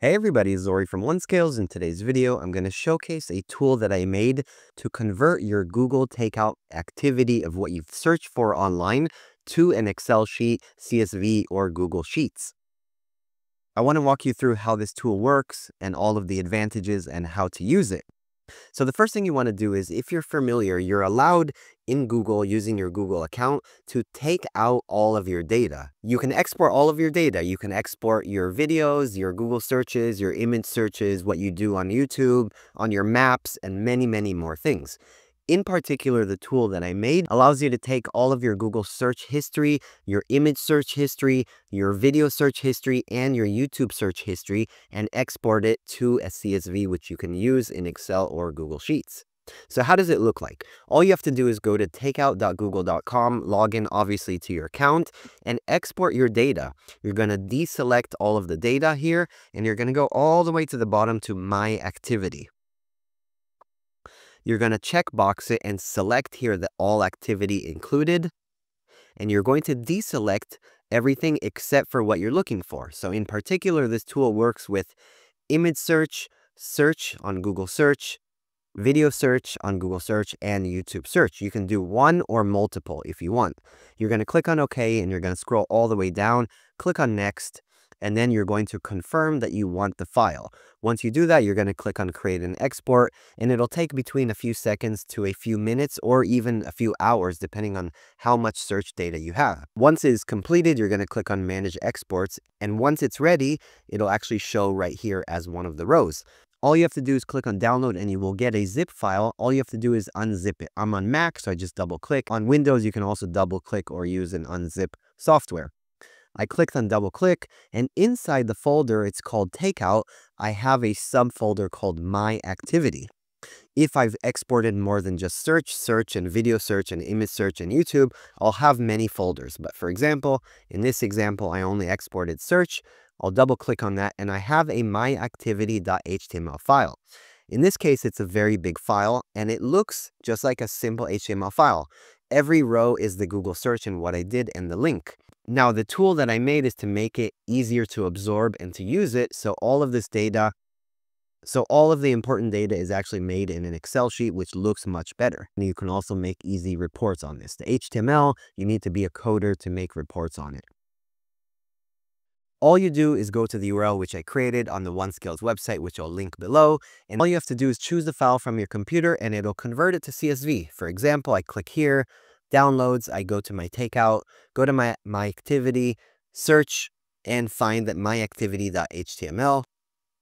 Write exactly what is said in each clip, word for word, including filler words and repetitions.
Hey everybody, it's Zori from OneScales. In today's video, I'm going to showcase a tool that I made to convert your Google Takeout activity of what you've searched for online to an Excel sheet, C S V, or Google Sheets. I want to walk you through how this tool works and all of the advantages and how to use it. So the first thing you want to do is, if you're familiar, you're allowed in Google, using your Google account, to take out all of your data. You can export all of your data. You can export your videos, your Google searches, your image searches, what you do on YouTube, on your maps, and many, many more things. In particular, the tool that I made allows you to take all of your Google search history, your image search history, your video search history, and your YouTube search history, and export it to a C S V, which you can use in Excel or Google Sheets. So how does it look like? All you have to do is go to takeout dot google dot com, log in obviously to your account, and export your data. You're going to deselect all of the data here, and you're going to go all the way to the bottom to My Activity. You're going to checkbox it and select here the all activity included. And you're going to deselect everything except for what you're looking for. So in particular, this tool works with image search, search on Google search, video search on Google search, and YouTube search. You can do one or multiple if you want. You're going to click on OK, and you're going to scroll all the way down, click on Next, and then you're going to confirm that you want the file. Once you do that, you're going to click on Create and Export, and it'll take between a few seconds to a few minutes or even a few hours, depending on how much search data you have. Once it's completed, you're going to click on Manage Exports, and once it's ready, it'll actually show right here as one of the rows. All you have to do is click on Download, and you will get a zip file. All you have to do is unzip it. I'm on Mac, so I just double click. On Windows, you can also double click or use an unzip software. I clicked on double click, and inside the folder, it's called Takeout, I have a subfolder called My Activity. If I've exported more than just search, search and video search and image search and YouTube, I'll have many folders. But for example, in this example, I only exported search. I'll double click on that, and I have a my activity dot H T M L file. In this case, it's a very big file, and it looks just like a simple H T M L file. Every row is the Google search and what I did and the link. Now, the tool that I made is to make it easier to absorb and to use it. So all of this data, so all of the important data is actually made in an Excel sheet, which looks much better. And you can also make easy reports on this. The H T M L, you need to be a coder to make reports on it. All you do is go to the U R L which I created on the OneScales website, which I'll link below. And all you have to do is choose the file from your computer, and it'll convert it to C S V. For example, I click here, Downloads, I go to my Takeout, go to my, my Activity, search, and find that my activity dot H T M L.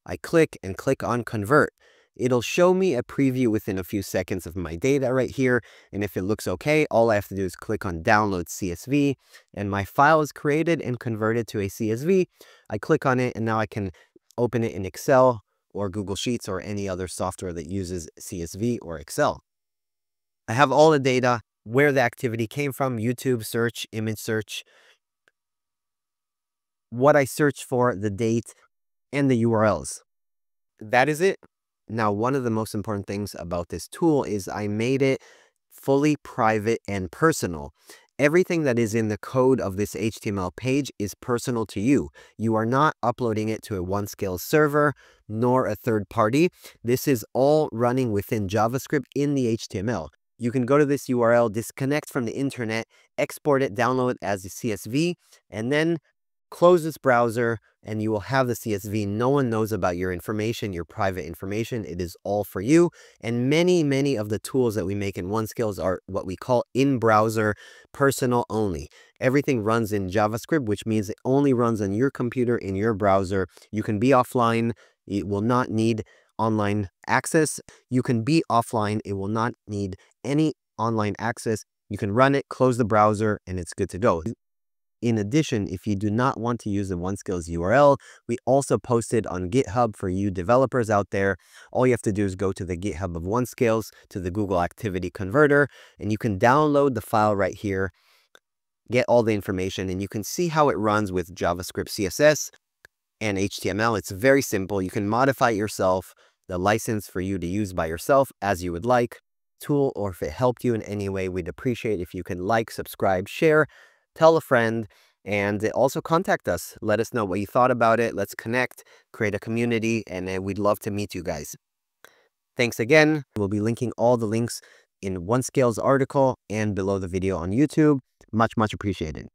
I click and click on Convert. It'll show me a preview within a few seconds of my data right here. And if it looks okay, all I have to do is click on Download C S V, and my file is created and converted to a C S V. I click on it, and now I can open it in Excel or Google Sheets or any other software that uses C S V or Excel. I have all the data, where the activity came from, YouTube search, image search, what I searched for, the date, and the U R Ls. That is it. Now, one of the most important things about this tool is I made it fully private and personal. Everything that is in the code of this H T M L page is personal to you. You are not uploading it to a OneScales server nor a third party. This is all running within JavaScript in the H T M L. You can go to this U R L, disconnect from the internet, export it, download it as a C S V, and then close this browser, and you will have the C S V. No one knows about your information, your private information. It is all for you. And many, many of the tools that we make in OneScales are what we call in-browser, personal only. Everything runs in JavaScript, which means it only runs on your computer, in your browser. You can be offline. It will not need online access. You can be offline. It will not need any online access. You can run it, close the browser, and it's good to go. In addition, if you do not want to use the OneScales U R L, we also posted on GitHub for you developers out there. All you have to do is go to the GitHub of OneScales, to the Google-activity-converter, and you can download the file right here, get all the information, and you can see how it runs with JavaScript, C S S, and H T M L. It's very simple. You can modify it yourself, the license for you to use by yourself as you would like. Tool, or if it helped you in any way, we'd appreciate if you can like, subscribe, share, tell a friend, and also contact us. Let us know what you thought about it. Let's connect, create a community, and we'd love to meet you guys. Thanks again. We'll be linking all the links in OneScales article and below the video on YouTube. Much, much appreciated.